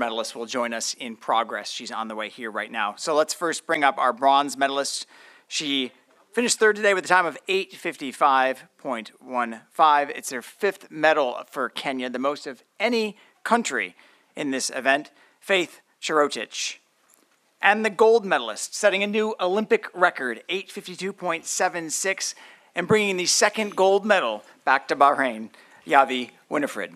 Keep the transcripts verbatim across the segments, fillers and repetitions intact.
medalist will join us in progress. She's on the way here right now. So let's first bring up our bronze medalist. She finished third today with a time of eight fifty-five point one five. It's her fifth medal for Kenya, the most of any country in this event, Faith Cherotich. And the gold medalist, setting a new Olympic record, eight fifty-two point seven six, and bringing the second gold medal back to Bahrain, Yavi Winfred.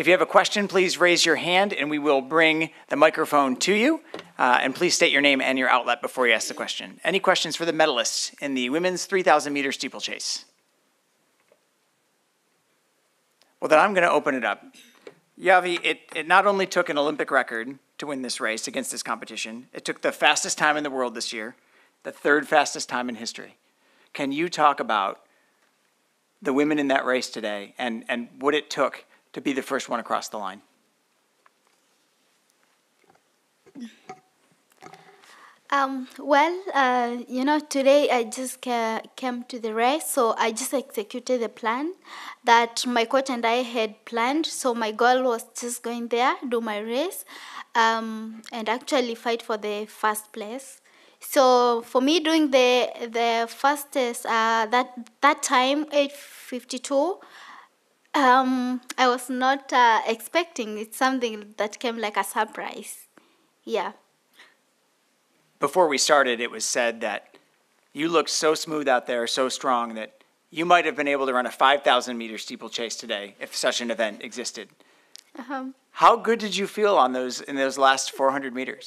If you have a question, please raise your hand and we will bring the microphone to you. Uh, and please state your name and your outlet before you ask the question. Any questions for the medalists in the women's three thousand meter steeplechase? Well, then I'm going to open it up. Yavi, it, it not only took an Olympic record to win this race against this competition, it took the fastest time in the world this year, the third fastest time in history. Can you talk about the women in that race today and, and what it took to be the first one across the line? Um, well, uh, you know, today I just ca came to the race, so I just executed the plan that my coach and I had planned. So my goal was just going there, do my race, um, and actually fight for the first place. So for me, doing the the fastest uh, that that time, eight fifty-two. Um, I was not uh, expecting. It's something that came like a surprise. Yeah. Before we started, it was said that you looked so smooth out there, so strong, that you might have been able to run a five thousand meter steeplechase today if such an event existed. Uh-huh. How good did you feel on those in those last four hundred meters?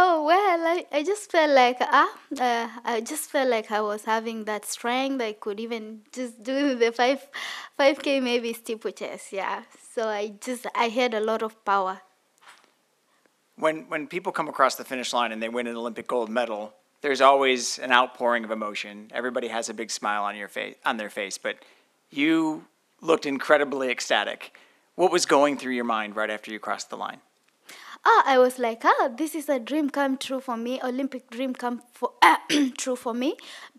Oh, well, I, I just felt like ah, uh, I just felt like I was having that strength. I could even just do the five, five k maybe steeplechase. Yeah, so I just I had a lot of power. When when people come across the finish line and they win an Olympic gold medal, there's always an outpouring of emotion. Everybody has a big smile on your face on their face, but you looked incredibly ecstatic. What was going through your mind right after you crossed the line? Oh, I was like, ah, this is a dream come true for me, Olympic dream come for, true for me,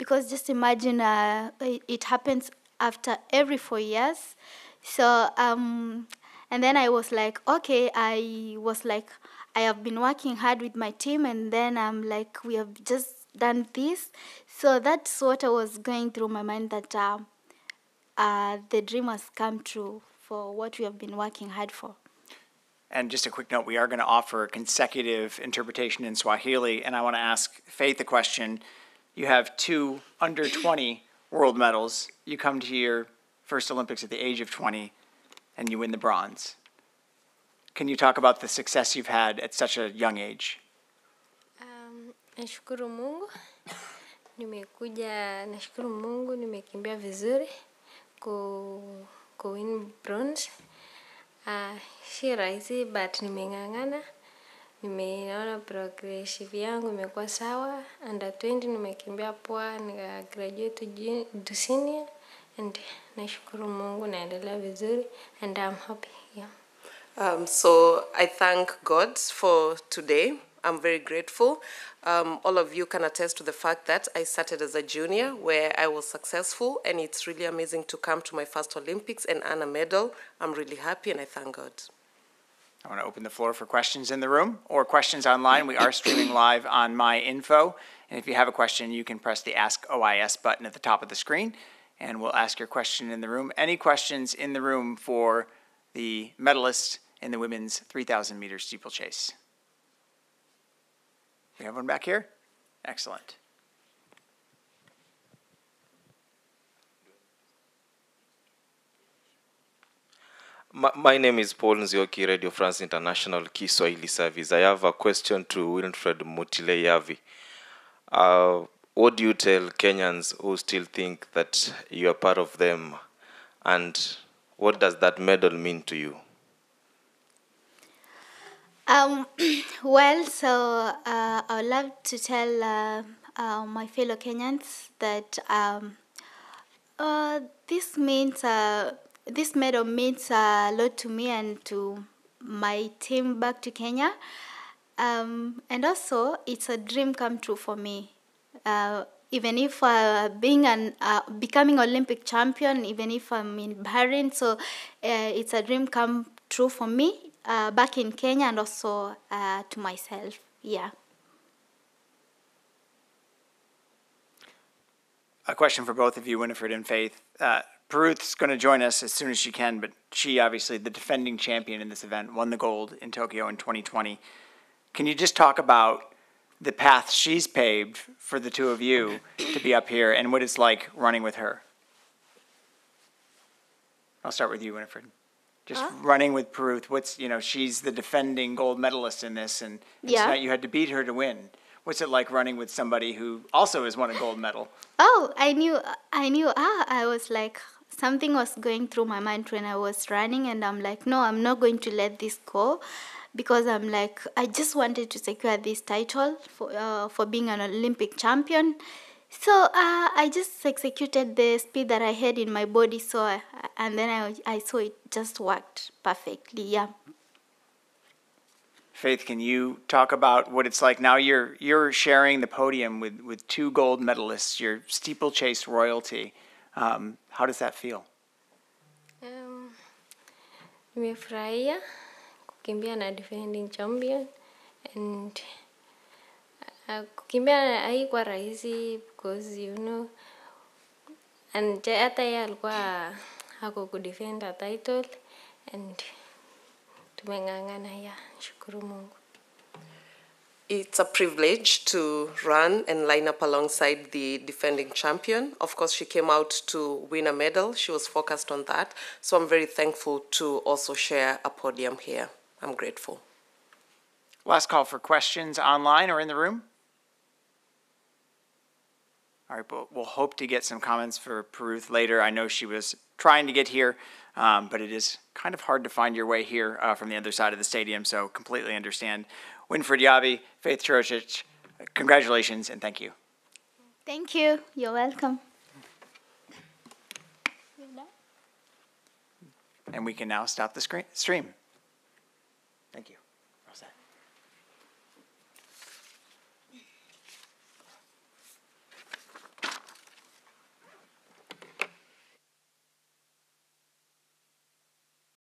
because just imagine uh, it, it happens after every four years. So, um, and then I was like, okay, I was like, I have been working hard with my team, and then I'm like, we have just done this. So that's what I was going through my mind, that uh, uh, the dream has come true for what we have been working hard for. And just a quick note, we are going to offer consecutive interpretation in Swahili, and I want to ask Faith a question. You have two under twenty world medals. You come to your first Olympics at the age of twenty, and you win the bronze. Can you talk about the success you've had at such a young age? Um, nashukuru Mungu. Nimekuja, nashukuru Mungu, nimekimbia vizuri ku win bronze. Uh, si rahisi but nimeng'ang'ana, nimeona progressive yangu imekuwa sawa. Under twenty nimekimbia poa, nika graduate to senior, and nashukuru Mungu naendelea vizuri, and I'm happy. Yeah. Um, so I thank God for today. I'm very grateful. Um, all of you can attest to the fact that I started as a junior where I was successful, and it's really amazing to come to my first Olympics and earn a medal. I'm really happy and I thank God. I want to open the floor for questions in the room or questions online. We are streaming live on MyInfo, and if you have a question, you can press the Ask O I S button at the top of the screen and we'll ask your question in the room. Any questions in the room for the medalist in the women's three thousand meter steeplechase? We have one back here. Excellent. My, my name is Paul Nzioki, Radio France International Kiswahili Service. I have a question to Winfred Mutile-Yavi. Uh, what do you tell Kenyans who still think that you are part of them, and what does that medal mean to you? Um, well, so uh, I would love to tell uh, uh, my fellow Kenyans that um, uh, this means uh, this medal means a lot to me and to my team back to Kenya, um, and also it's a dream come true for me. Uh, even if uh, being an uh, becoming Olympic champion, even if I'm in Bahrain, so uh, it's a dream come true for me. uh, back in Kenya and also uh, to myself. Yeah. A question for both of you, Winfred and Faith. Uh, Peruth's going to join us as soon as she can, but she, obviously, the defending champion in this event, won the gold in Tokyo in twenty twenty. Can you just talk about the path she's paved for the two of you to be up here and what it's like running with her? I'll start with you, Winfred. Just huh? running with Peruth, what's, you know, she's the defending gold medalist in this, and, and yeah. tonight you had to beat her to win. What's it like running with somebody who also has won a gold medal? Oh, I knew, I knew, ah, I was like, something was going through my mind when I was running, and I'm like, no, I'm not going to let this go, because I'm like, I just wanted to secure this title for, uh, for being an Olympic champion. So uh, I just executed the speed that I had in my body, so I, and then I, I saw it just worked perfectly, yeah. Faith, can you talk about what it's like now? You're, you're sharing the podium with, with two gold medalists, you're steeplechase royalty. Um, how does that feel? Um, nimefurahia kukimbia na defending champion, and kukimbia haikuwa rahisi because you know, and hata yeye alikuwa hakudefend a title, and tumeng'ang'ana, yeah, shukuru Mungu. It's a privilege to run and line up alongside the defending champion. Of course, she came out to win a medal. She was focused on that. So I'm very thankful to also share a podium here. I'm grateful. Last call for questions online or in the room. All right, but we'll hope to get some comments for Peruth later. I know she was trying to get here, um, but it is kind of hard to find your way here uh, from the other side of the stadium, so completely understand. Winfred Mutile-Yavi, Faith Cherotich, congratulations and thank you. Thank you. You're welcome. And we can now stop the screen stream. Thank you.